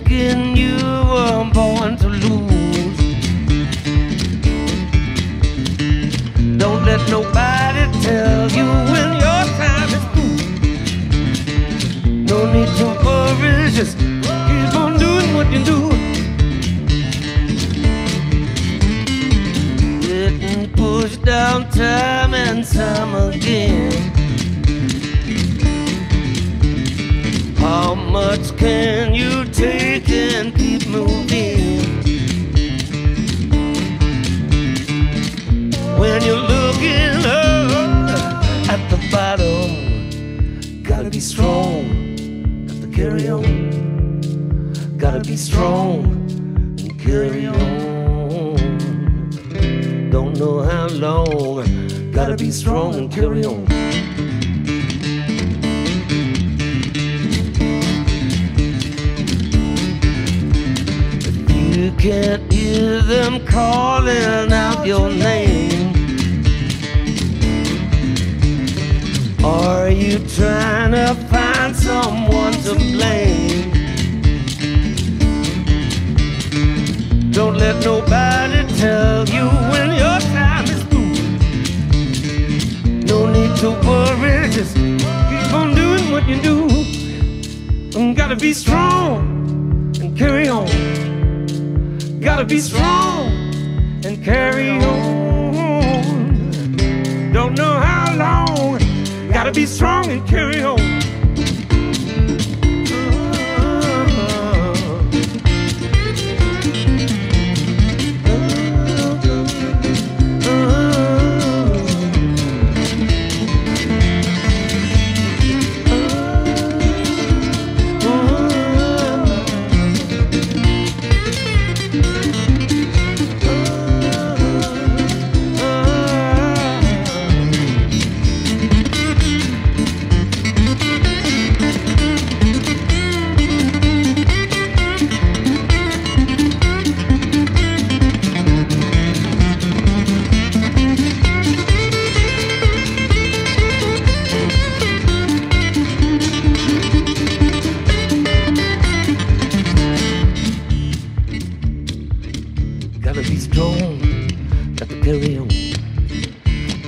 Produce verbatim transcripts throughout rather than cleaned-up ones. thinking you were born to lose. Don't let nobody tell you when your time is through. No need to worry, just keep on doing what you do. Getting pushed down time and time again. How much can you take and keep moving? When you're looking up at the bottom, gotta be strong, got to carry on. Gotta be strong and carry on. Don't know how long, gotta be strong and carry on. You can't hear them calling out your name. Are you trying to find someone to blame? Don't let nobody tell you when your time is through. No need to worry, just keep on doing what you do. You gotta be strong and carry on. Gotta be strong and carry on. Don't know how long. Gotta be strong and carry on.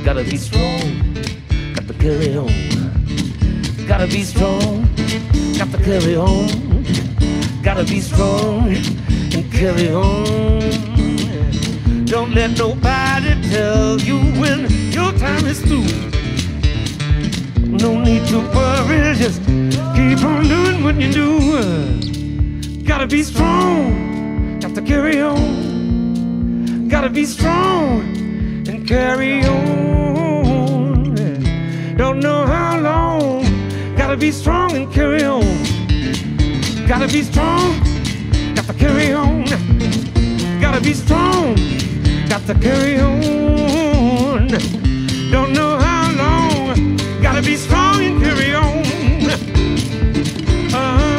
Gotta be strong, got to carry on. Gotta be strong, got to carry on. Gotta be strong, got to carry on. Gotta be strong and carry on. Don't let nobody tell you when your time is through. No need to worry, just keep on doing what you do. Gotta be strong, got to carry on. Gotta be strong and carry on. Don't know how long. Gotta be strong and carry on. Gotta be strong, got to carry on. Gotta be strong, got to carry on. Don't know how long. Gotta be strong and carry on. uh,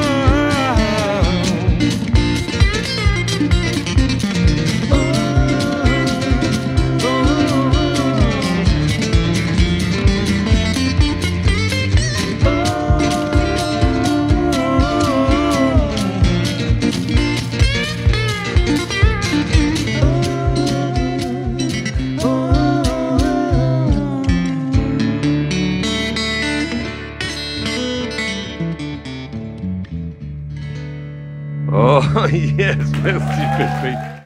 Oh, yes, merci Pépé.